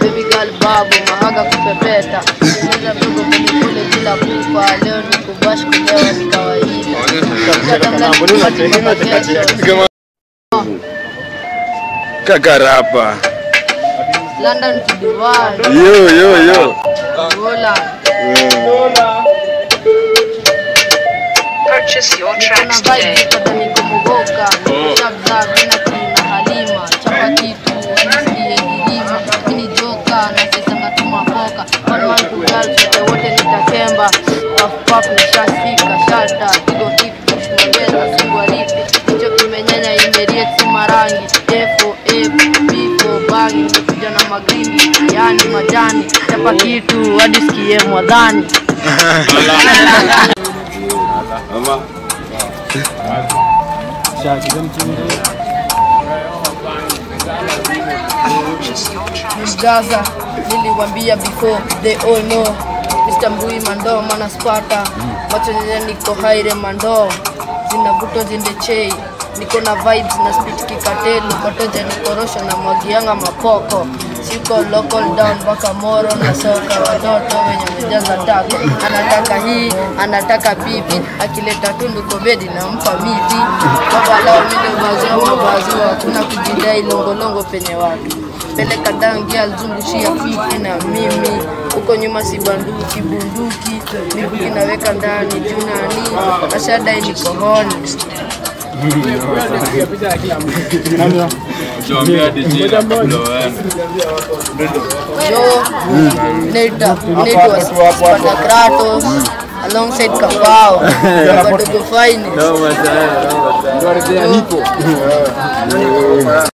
Baby girl babu mahaga kupepeta Nila mdogo kunikule kila pupa Leo nikubashi kulewa ni kawaida Kata mlati kupati kupakesho Kakarapa London to Duval Yo Gola Purchase your tracks today Nikona vibe niko mugoka Niko shabza vina kuna halima Chapatitu Mjaza, niliwambia before, they all know Mr. Mbui mando manaspata Macho njene niko haire mando Zina buto zindechei Niko na vibes na speed kikatelu Matoja nikorosho na mwagianga mapoko Siko local down baka moro na soka Wadoto wenye mejaza tako Anataka hii, anataka bibi Akileta tundu kobedi na mpa mibi Baba lao mine wazua Kuna kujidai longo penye watu Peleka dangi alzungushia fiki na mimi Uko nyuma si banduki, bunduki Mibuki naweka ndani, junani Ashadai nikohoni Yo, Neta Spata Kratos Alongside Kabao Kato kufaini No, masaya Nwaribia hipo